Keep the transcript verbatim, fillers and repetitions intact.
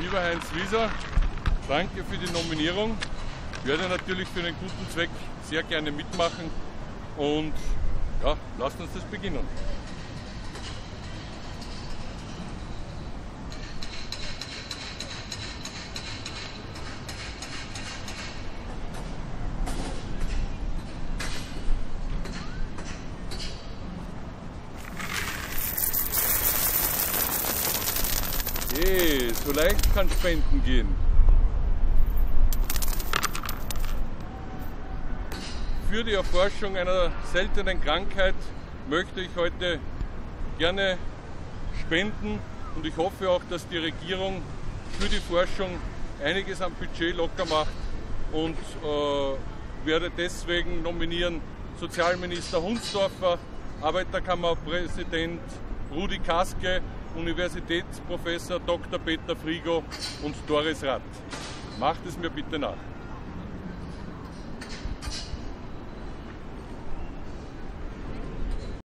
Lieber Heinz Wieser, danke für die Nominierung. Ich werde natürlich für einen guten Zweck sehr gerne mitmachen und ja, lasst uns das beginnen. Hey, so leicht kann Spenden gehen. Für die Erforschung einer seltenen Krankheit möchte ich heute gerne spenden und ich hoffe auch, dass die Regierung für die Forschung einiges am Budget locker macht und äh, werde deswegen nominieren Sozialminister Hundstorfer, Arbeiterkammerpräsident Rudi Kaske, Universitätsprofessor Doktor Peter Frigo und Doris Ratt. Macht es mir bitte nach.